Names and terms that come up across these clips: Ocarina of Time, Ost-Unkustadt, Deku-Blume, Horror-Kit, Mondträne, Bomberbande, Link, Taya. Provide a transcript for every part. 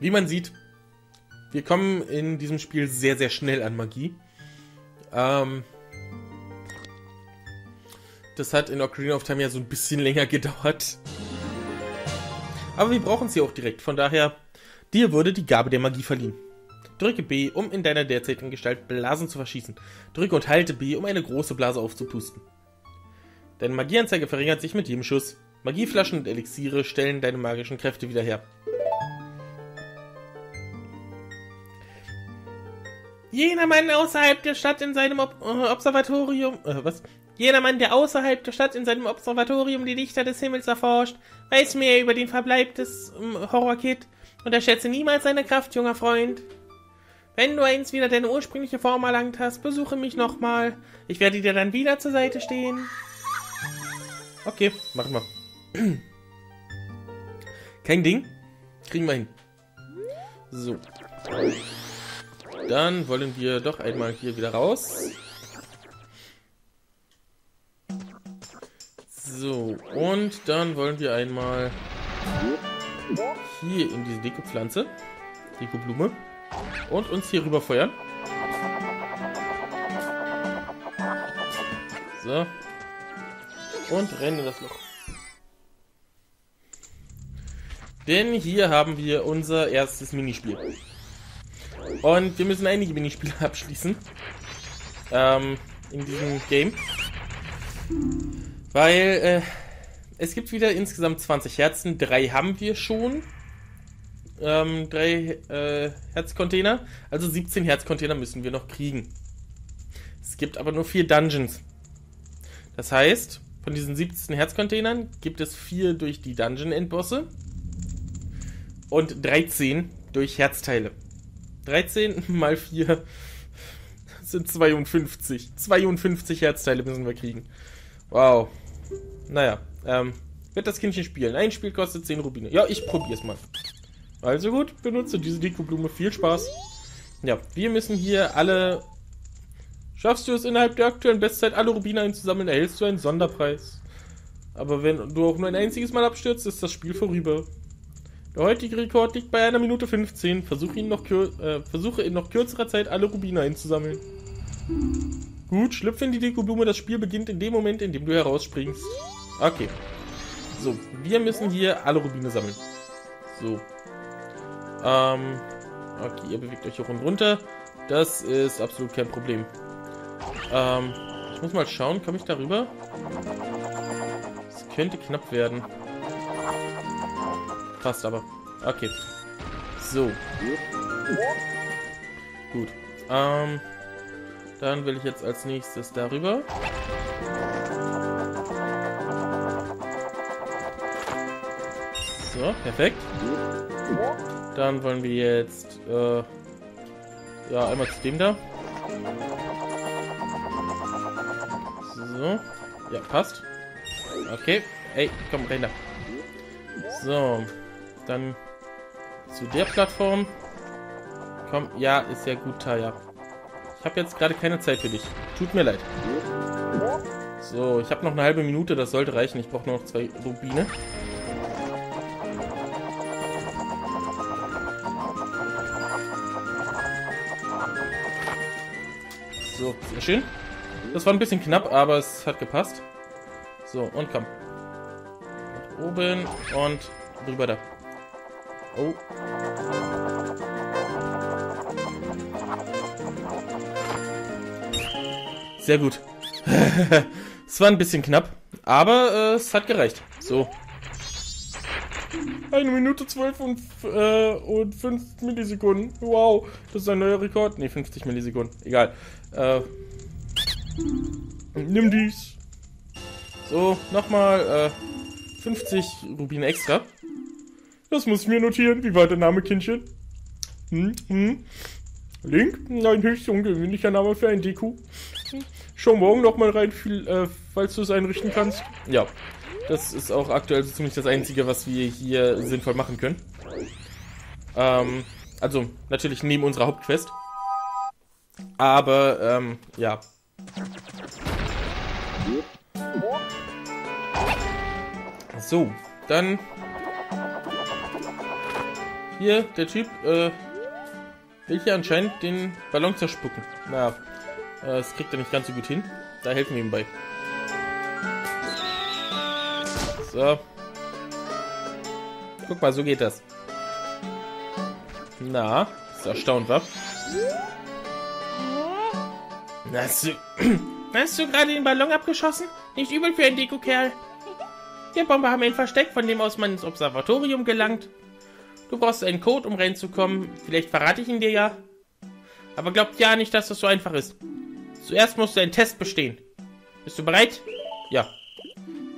Wie man sieht, wir kommen in diesem Spiel sehr, sehr schnell an Magie. Das hat in Ocarina of Time ja so ein bisschen länger gedauert. Aber wir brauchen sie auch direkt, von daher, dir wurde die Gabe der Magie verliehen. Drücke B, um in deiner derzeitigen Gestalt Blasen zu verschießen. Drücke und halte B, um eine große Blase aufzupusten. Deine Magieanzeige verringert sich mit jedem Schuss. Magieflaschen und Elixiere stellen deine magischen Kräfte wieder her. Jener Mann außerhalb der Stadt in seinem Observatorium... Jener Mann, der außerhalb der Stadt in seinem Observatorium die Lichter des Himmels erforscht, weiß mehr über den Verbleib des Horror-Kit. Unterschätze niemals seine Kraft, junger Freund. Wenn du einst wieder deine ursprüngliche Form erlangt hast, besuche mich nochmal. Ich werde dir dann wieder zur Seite stehen. Okay, machen wir. Kein Ding. Kriegen wir hin. So. Dann wollen wir doch einmal hier wieder raus. So, und dann wollen wir einmal hier in diese Deko-Pflanze, Deku-Blume, und uns hier rüber feuern. So. Und rennen in das Loch. Denn hier haben wir unser erstes Minispiel. Und wir müssen einige Minispiele abschließen. In diesem Game. Weil es gibt wieder insgesamt 20 Herzen. 3 haben wir schon. 3 Herzcontainer. Also 17 Herzcontainer müssen wir noch kriegen. Es gibt aber nur 4 Dungeons. Das heißt... Von diesen 17 Herzcontainern gibt es 4 durch die Dungeon-Endbosse und 13 durch Herzteile. 13 mal 4 sind 52. 52 Herzteile müssen wir kriegen. Wow. Naja, wird das Kindchen spielen. Ein Spiel kostet 10 Rubine. Ja, ich probier's mal. Also gut, benutze diese Deko-Blume. Viel Spaß. Ja, wir müssen hier alle... Schaffst du es innerhalb der aktuellen Bestzeit, alle Rubine einzusammeln, erhältst du einen Sonderpreis. Aber wenn du auch nur ein einziges Mal abstürzt, ist das Spiel vorüber. Der heutige Rekord liegt bei 1 Minute 15. Versuche in noch kürzerer Zeit, alle Rubine einzusammeln. Gut, schlüpfe in die Deku-Blume. Das Spiel beginnt in dem Moment, in dem du herausspringst. Okay. So, wir müssen hier alle Rubine sammeln. So. Okay, ihr bewegt euch hoch und runter. Das ist absolut kein Problem. Ich muss mal schauen, komme ich darüber? Es könnte knapp werden. Passt aber. Okay. So. Gut. Dann will ich jetzt als nächstes darüber. So, perfekt. Dann wollen wir jetzt ja, einmal zu dem da. So. Ja, passt. Okay. Ey, komm, rein da. So. Dann zu der Plattform. Komm, ja, ist ja gut, Taya. Ich habe jetzt gerade keine Zeit für dich. Tut mir leid. So, ich habe noch eine halbe Minute, das sollte reichen. Ich brauche nur noch 2 Rubine. So, sehr schön. Das war ein bisschen knapp, aber es hat gepasst. So, und komm. Nach oben und rüber da. Oh. Sehr gut. Es war ein bisschen knapp, aber es hat gereicht. So. 1 Minute 12 und 5 Millisekunden. Wow, das ist ein neuer Rekord. Ne, 50 Millisekunden. Egal. Nimm dies. So, nochmal 50 Rubine extra. Das muss ich mir notieren. Wie war der Name, Kindchen? Link? Ein höchst ungewöhnlicher Name für ein Deku. Schau morgen nochmal rein, falls du es einrichten kannst. Ja, das ist auch aktuell so ziemlich das Einzige, was wir hier sinnvoll machen können. Also, natürlich neben unserer Hauptquest. Aber, ja. So, dann Hier, der Typ, will hier anscheinend den Ballon zerspucken. Na, das kriegt er nicht ganz so gut hin. Da helfen wir ihm bei. So. Guck mal, so geht das. Na, ist erstaunt, wa? Hast du gerade den Ballon abgeschossen? Nicht übel für einen Deko-Kerl. Die Bomber haben ein Versteck, von dem aus man ins Observatorium gelangt. Du brauchst einen Code, um reinzukommen. Vielleicht verrate ich ihn dir ja. Aber glaubt ja nicht, dass das so einfach ist. Zuerst musst du einen Test bestehen. Bist du bereit? Ja.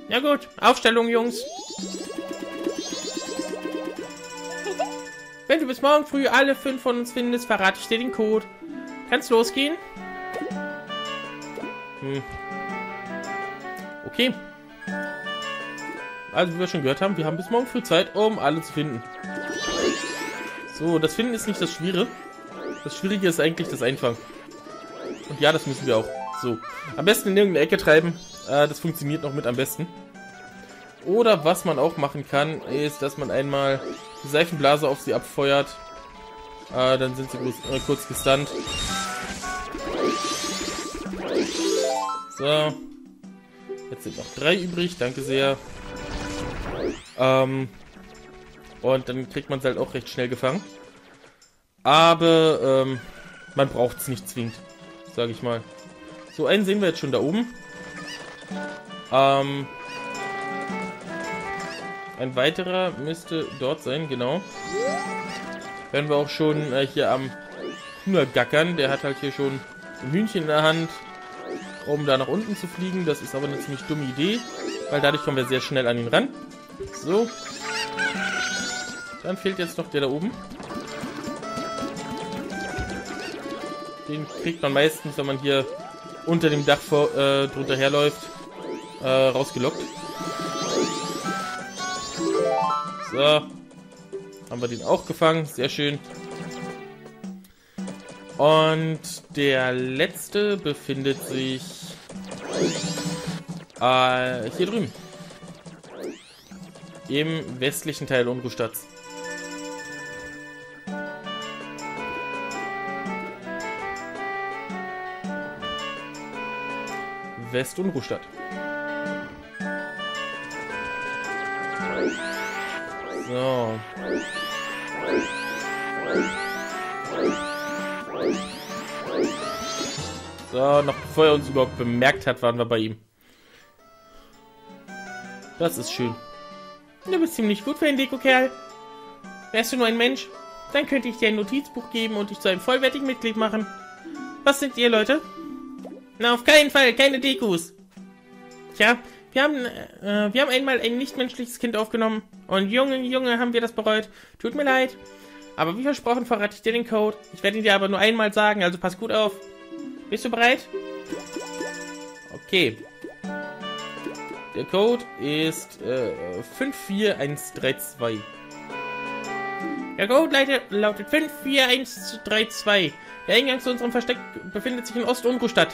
Na gut, Aufstellung, Jungs. Wenn du bis morgen früh alle 5 von uns findest, verrate ich dir den Code. Kannst losgehen? Okay. Also, wie wir schon gehört haben, wir haben bis morgen früh Zeit, um alle zu finden. So, das Finden ist nicht das Schwierige. Das Schwierige ist eigentlich das Einfangen. Und ja, das müssen wir auch. So, am besten in irgendeine Ecke treiben. Das funktioniert noch mit am besten. Oder was man auch machen kann, ist, dass man einmal die Seifenblase auf sie abfeuert. Dann sind sie kurz gestunt. So. Jetzt sind noch 3 übrig. Danke sehr. Und dann kriegt man es halt auch recht schnell gefangen. Aber man braucht es nicht zwingend, sage ich mal. So, einen sehen wir jetzt schon da oben. Ein weiterer müsste dort sein, genau. Werden wir auch schon hier am Hühner gackern. Der hat halt hier schon ein Hühnchen in der Hand, um da nach unten zu fliegen. Das ist aber eine ziemlich dumme Idee, weil dadurch kommen wir sehr schnell an ihn ran. So. Dann fehlt jetzt noch der da oben. Den kriegt man meistens, wenn man hier unter dem Dach drunter herläuft, rausgelockt. So. Haben wir den auch gefangen. Sehr schön. Und der letzte befindet sich hier drüben. Im westlichen Teil Unkustats. West-Unkustadt. So. So, noch bevor er uns überhaupt bemerkt hat, waren wir bei ihm. Das ist schön. Du bist ziemlich gut für einen Deko-Kerl. Wärst du nur ein Mensch, dann könnte ich dir ein Notizbuch geben und dich zu einem vollwertigen Mitglied machen. Was sind ihr, Leute? Na, auf keinen Fall, keine Dekus. Tja, wir haben einmal ein nichtmenschliches Kind aufgenommen. Und Junge, haben wir das bereut. Tut mir leid. Aber wie versprochen verrate ich dir den Code. Ich werde ihn dir aber nur einmal sagen, also pass gut auf. Bist du bereit? Okay. Der Code ist 54132. Der Code lautet 54132. Der Eingang zu unserem Versteck befindet sich in Ost-Unkustadt.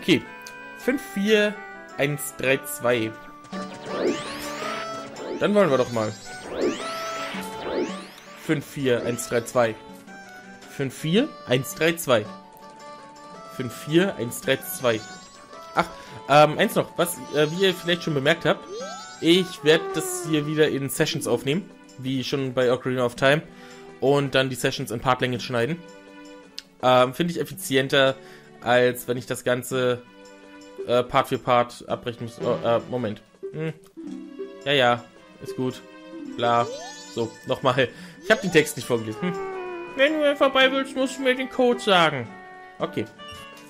Okay. 54132. Dann wollen wir doch mal. 54132. 54132. 54132. Ach, eins noch, was wie ihr vielleicht schon bemerkt habt, ich werde das hier wieder in Sessions aufnehmen, wie schon bei Ocarina of Time, und dann die Sessions in Partlänge schneiden. Finde ich effizienter, als wenn ich das Ganze Part für Part abbrechen muss. Moment. Ja, ist gut. Bla. So, nochmal. Ich habe den Text nicht vorgelesen. Wenn du mir vorbei willst, musst du mir den Code sagen. Okay.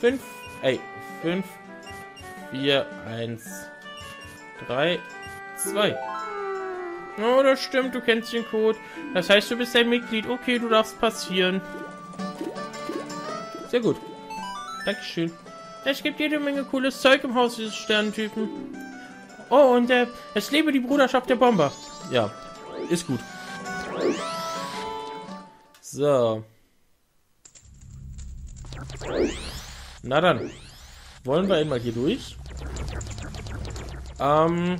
54132. Oh, das stimmt, du kennst den Code. Das heißt, du bist ein Mitglied. Okay, du darfst passieren. Sehr gut. Dankeschön. Es gibt jede Menge cooles Zeug im Haus dieses Sternentypen. Oh, und es lebe die Bruderschaft der Bomber. Ja, ist gut. So. Na dann. Wollen wir einmal hier durch? Ich hatte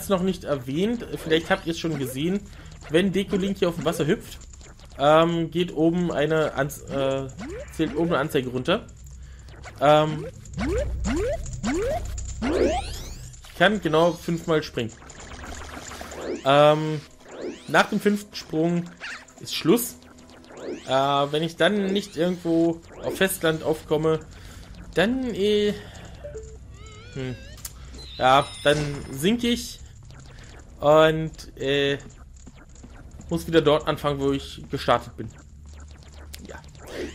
es noch nicht erwähnt. Vielleicht habt ihr es schon gesehen. wenn Deku Link hier auf dem Wasser hüpft, geht oben eine zählt oben eine Anzeige runter. Ich kann genau 5-mal springen. Nach dem 5. Sprung ist Schluss. Wenn ich dann nicht irgendwo auf Festland aufkomme, dann ja, dann sinke ich und muss wieder dort anfangen, wo ich gestartet bin. Ja,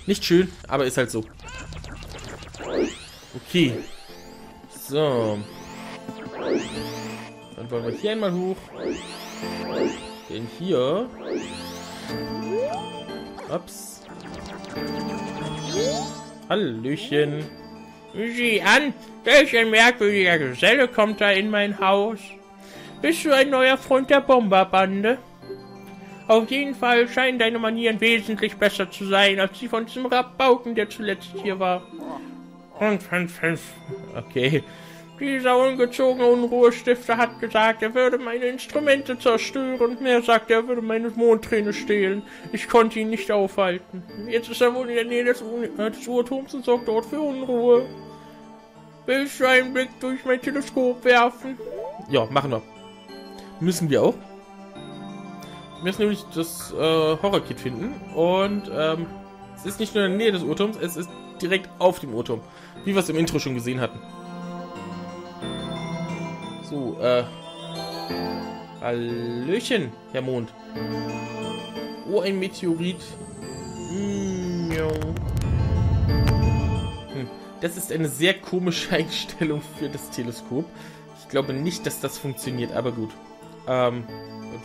nicht schön, aber ist halt so. Okay, so. Dann wollen wir hier einmal hoch. Denn hier... Ups. Hallöchen. Sieh an, welcher merkwürdiger Geselle kommt da in mein Haus. Bist du ein neuer Freund der Bomberbande? Auf jeden Fall scheinen deine Manieren wesentlich besser zu sein, als die von diesem Rabauken, der zuletzt hier war. Okay. Dieser ungezogene Unruhestifter hat gesagt, er würde meine Instrumente zerstören und mir sagt, er würde meine Mondträne stehlen. Ich konnte ihn nicht aufhalten. Jetzt ist er wohl in der Nähe des Urturms und sorgt dort für Unruhe. Willst du einen Blick durch mein Teleskop werfen? Ja, machen wir. Müssen wir auch. Wir müssen nämlich das Horror-Kit finden und es ist nicht nur in der Nähe des Urturms, es ist direkt auf dem Urturm, wie wir es im Intro schon gesehen hatten. So, Hallöchen, Herr Mond. Oh, ein Meteorit. Das ist eine sehr komische Einstellung für das Teleskop. Ich glaube nicht, dass das funktioniert, aber gut.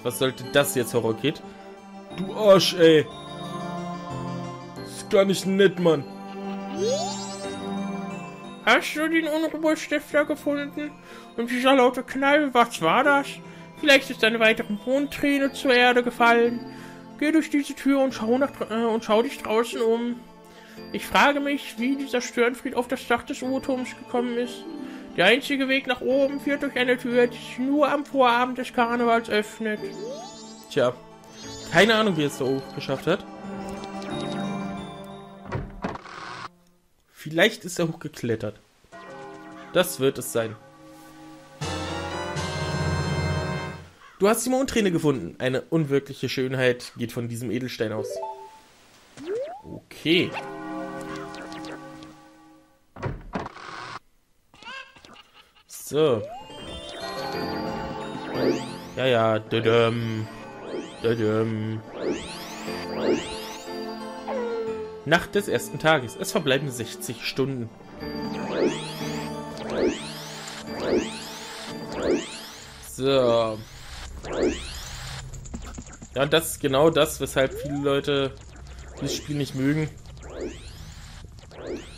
Was sollte das jetzt, Horror-Kit? Du Arsch, ey. Das ist gar nicht nett, Mann. Hast du den Unruhestifter gefunden? Und dieser laute Knall, was war das? Vielleicht ist eine weitere Mondträne zur Erde gefallen. Geh durch diese Tür und schau dich draußen um. Ich frage mich, wie dieser Störenfried auf das Dach des Urturms gekommen ist. Der einzige Weg nach oben führt durch eine Tür, die sich nur am Vorabend des Karnevals öffnet. Tja, keine Ahnung, wie es so geschafft hat. Vielleicht ist er hochgeklettert. Das wird es sein. Du hast die Mondträne gefunden. Eine unwirkliche Schönheit geht von diesem Edelstein aus. Okay. So. Ja, ja. Dadum. Dadum. Nacht des ersten Tages. Es verbleiben 60 Stunden. So. Ja, und das ist genau das, weshalb viele Leute dieses Spiel nicht mögen.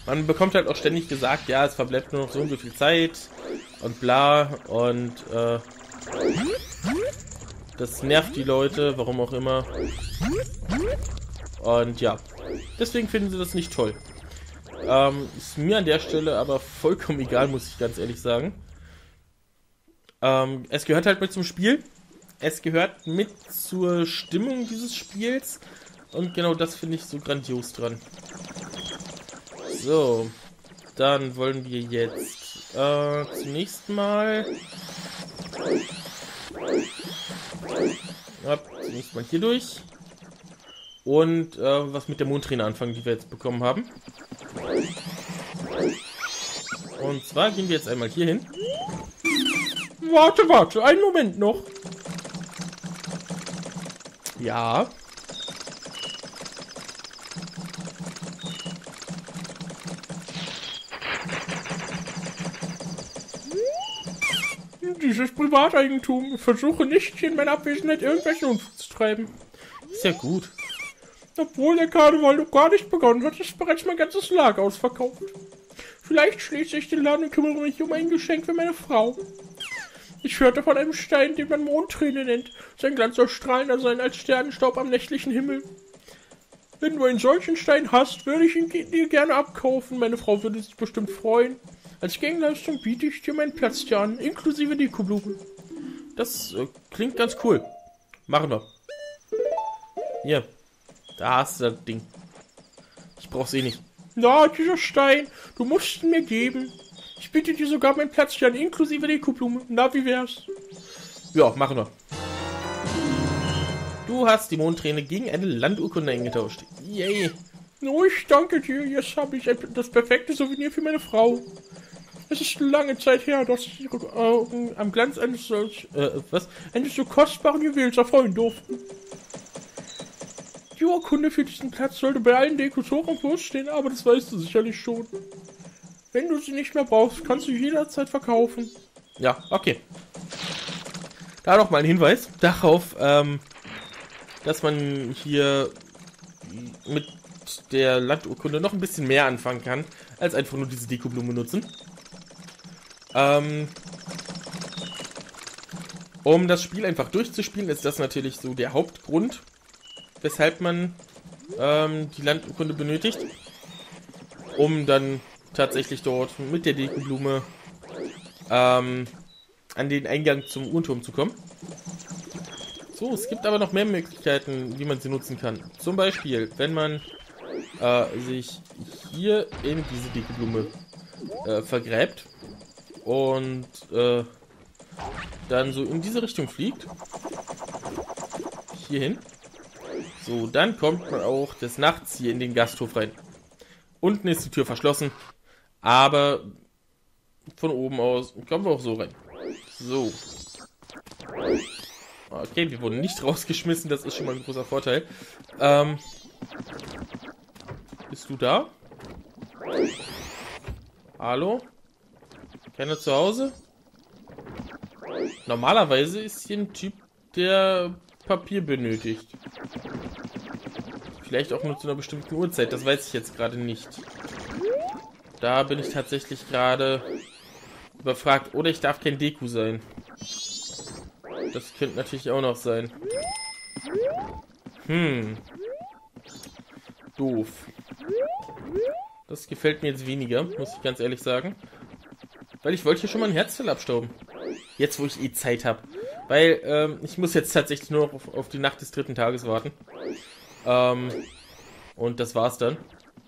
Man bekommt halt auch ständig gesagt, ja, es verbleibt nur noch so und so viel Zeit und bla und das nervt die Leute, warum auch immer. Und ja, deswegen finden sie das nicht toll. Ist mir an der Stelle aber vollkommen egal, muss ich ganz ehrlich sagen. Es gehört halt mit zum Spiel. Es gehört mit zur Stimmung dieses Spiels. Und genau das finde ich so grandios dran. So, dann wollen wir jetzt zunächst mal... Ja, zunächst mal hier durch. Und was mit der Mondträne anfangen, die wir jetzt bekommen haben. Und zwar gehen wir jetzt einmal hier hin. Warte, warte, einen Moment noch. Ja. Dieses Privateigentum. Versuche nicht, in meiner Abwesenheit irgendwelche Unfug zu treiben. Ist ja gut. Obwohl der Karneval noch gar nicht begonnen hat, ist bereits mein ganzes Lager ausverkauft. Vielleicht schließe ich den Laden und kümmere mich um ein Geschenk für meine Frau. Ich hörte von einem Stein, den man Mondträne nennt. Sein Glanz soll strahlender sein als Sternenstaub am nächtlichen Himmel. Wenn du einen solchen Stein hast, würde ich ihn dir gerne abkaufen. Meine Frau würde sich bestimmt freuen. Als Gegenleistung biete ich dir meinen Platz hier an, inklusive Deku-Blume. Das klingt ganz cool. Machen wir. Hier. Da hast du das Ding. Ich brauch's eh nicht. Na, dieser Stein. Du musst ihn mir geben. Ich biete dir sogar meinen Platz an, inklusive Deku-Blume. Na, wie wär's? Ja, machen wir. Du hast die Mondträne gegen eine Landurkunde eingetauscht. Yay. Oh, ich danke dir. Jetzt habe ich das perfekte Souvenir für meine Frau. Es ist lange Zeit her, dass ich ihre Augen am Glanz eines so kostbaren Juwels erfreuen durften. Die Urkunde für diesen Platz sollte bei allen Dekos hoch am Kurs stehen, aber das weißt du sicherlich schon. Wenn du sie nicht mehr brauchst, kannst du jederzeit verkaufen. Ja, okay. Da nochmal ein Hinweis darauf, dass man hier mit der Landurkunde noch ein bisschen mehr anfangen kann, als einfach nur diese Deku-Blume nutzen. Um das Spiel einfach durchzuspielen, ist das natürlich so der Hauptgrund, weshalb man die Landurkunde benötigt, um dann tatsächlich dort mit der Deku-Blume an den Eingang zum Uhrturm zu kommen. So, es gibt aber noch mehr Möglichkeiten, wie man sie nutzen kann. Zum Beispiel, wenn man sich hier in diese Deku-Blume vergräbt und dann so in diese Richtung fliegt, hierhin, so, dann kommt man auch des Nachts hier in den Gasthof rein. Unten ist die Tür verschlossen, aber von oben aus kommen wir auch so rein. So. Okay, wir wurden nicht rausgeschmissen, das ist schon mal ein großer Vorteil. Bist du da? Hallo? Keiner zu Hause? Normalerweise ist hier ein Typ, der Papier benötigt. Vielleicht auch nur zu einer bestimmten Uhrzeit, das weiß ich jetzt gerade nicht. Da bin ich tatsächlich gerade überfragt. Oder ich darf kein Deku sein. Das könnte natürlich auch noch sein. Hm. Doof. Das gefällt mir jetzt weniger, muss ich ganz ehrlich sagen. Weil ich wollte hier schon mal ein Herzteil abstauben. Jetzt, wo ich eh Zeit habe. Weil ich muss jetzt tatsächlich nur noch auf die Nacht des dritten Tages warten. Und das war's dann.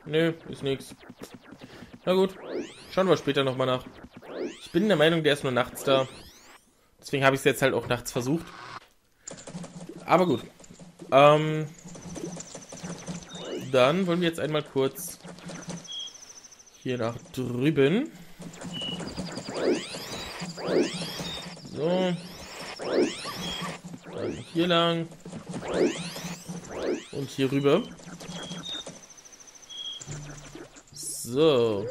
Nö, ist nix. Na gut, schauen wir später nochmal nach. Ich bin der Meinung, der ist nur nachts da. Deswegen habe ich es jetzt halt auch nachts versucht. Aber gut. Dann wollen wir jetzt einmal kurz hier nach drüben. So. Dann hier lang. Und hier rüber. So.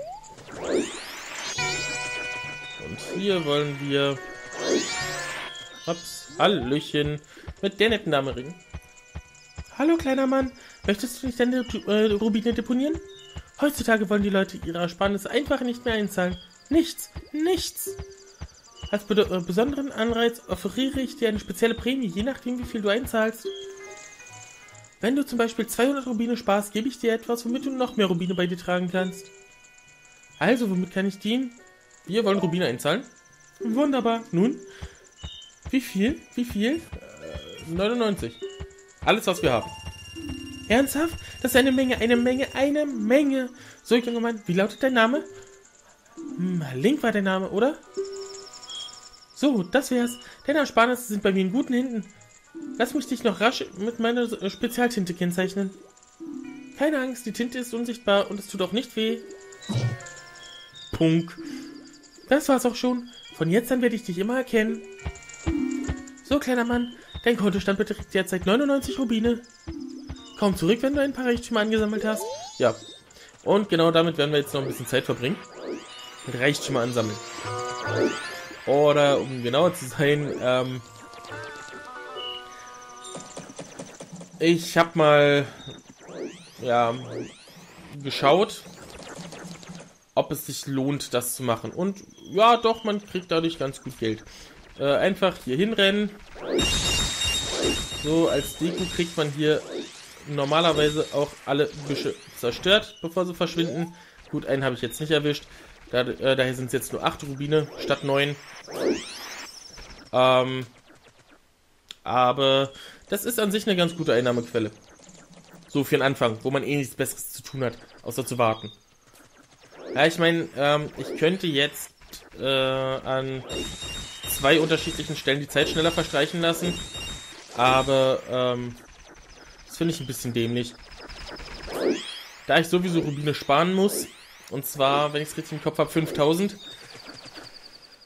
Und hier wollen wir... Ups, Hallöchen. Mit der netten Dame ringen. Hallo, kleiner Mann. Möchtest du nicht deine Rubine deponieren? Heutzutage wollen die Leute ihre Ersparnisse einfach nicht mehr einzahlen. Nichts, nichts. Als besonderen Anreiz offeriere ich dir eine spezielle Prämie, je nachdem, wie viel du einzahlst. Wenn du zum Beispiel 200 Rubine sparst, gebe ich dir etwas, womit du noch mehr Rubine bei dir tragen kannst. Also, womit kann ich dienen? Wir wollen Rubine einzahlen. Wunderbar. Nun, wie viel? Wie viel? 99. Alles, was wir haben. Ernsthaft? Das ist eine Menge, eine Menge, eine Menge. So, junger Mann, wie lautet dein Name? Link war dein Name, oder? So, das wär's. Deine Ersparnisse sind bei mir in guten Händen. Lass mich dich noch rasch mit meiner Spezialtinte kennzeichnen. Keine Angst, die Tinte ist unsichtbar und es tut auch nicht weh. Punk. Das war's auch schon. Von jetzt an werde ich dich immer erkennen. So, kleiner Mann, dein Kontostand beträgt derzeit 99 Rubine. Komm zurück, wenn du ein paar Reichtümer angesammelt hast. Ja. Und genau damit werden wir jetzt noch ein bisschen Zeit verbringen. Reichtümer ansammeln. Oder, um genauer zu sein, ich habe mal, ja, geschaut, ob es sich lohnt, das zu machen. Und ja, doch, man kriegt dadurch ganz gut Geld. Einfach hier hinrennen. So, als Deko kriegt man hier normalerweise auch alle Büsche zerstört, bevor sie verschwinden. Gut, einen habe ich jetzt nicht erwischt. Daher sind es jetzt nur 8 Rubine statt 9. Aber... das ist an sich eine ganz gute Einnahmequelle. So für den Anfang, wo man eh nichts Besseres zu tun hat, außer zu warten. Ja, ich meine, ich könnte jetzt an zwei unterschiedlichen Stellen die Zeit schneller verstreichen lassen, aber das finde ich ein bisschen dämlich. Da ich sowieso Rubine sparen muss, und zwar, wenn ich es richtig im Kopf habe, 5000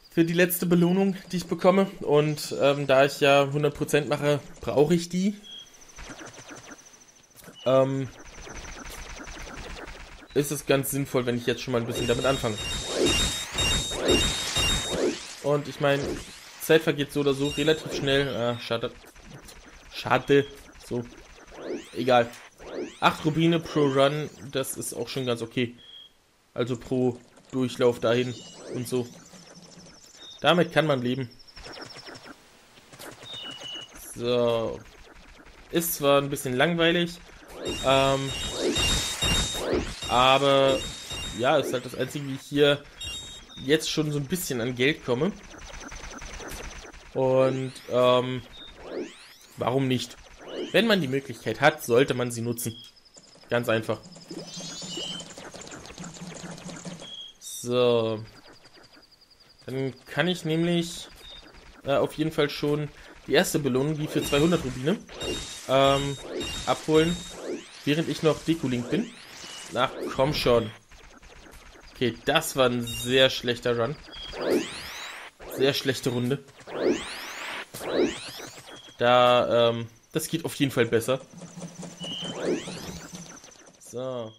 für die letzte Belohnung, die ich bekomme. Und da ich ja 100% mache, brauche ich die. Ist es ganz sinnvoll, wenn ich jetzt schon mal ein bisschen damit anfange. Und ich meine, Zeit vergeht so oder so relativ schnell. Schade. Schade. So. Egal. 8 Rubine pro Run, das ist auch schon ganz okay. Also pro Durchlauf dahin und so. Damit kann man leben. So. Ist zwar ein bisschen langweilig, aber ja, ist halt das Einzige, wie ich hier jetzt schon so ein bisschen an Geld komme. Und warum nicht? Wenn man die Möglichkeit hat, sollte man sie nutzen. Ganz einfach. So. Dann kann ich nämlich auf jeden Fall schon die erste Belohnung, die für 200 Rubine, abholen, während ich noch Deku-Link bin. Ach, komm schon. Okay, das war ein sehr schlechter Run. Sehr schlechte Runde. Da, das geht auf jeden Fall besser. So.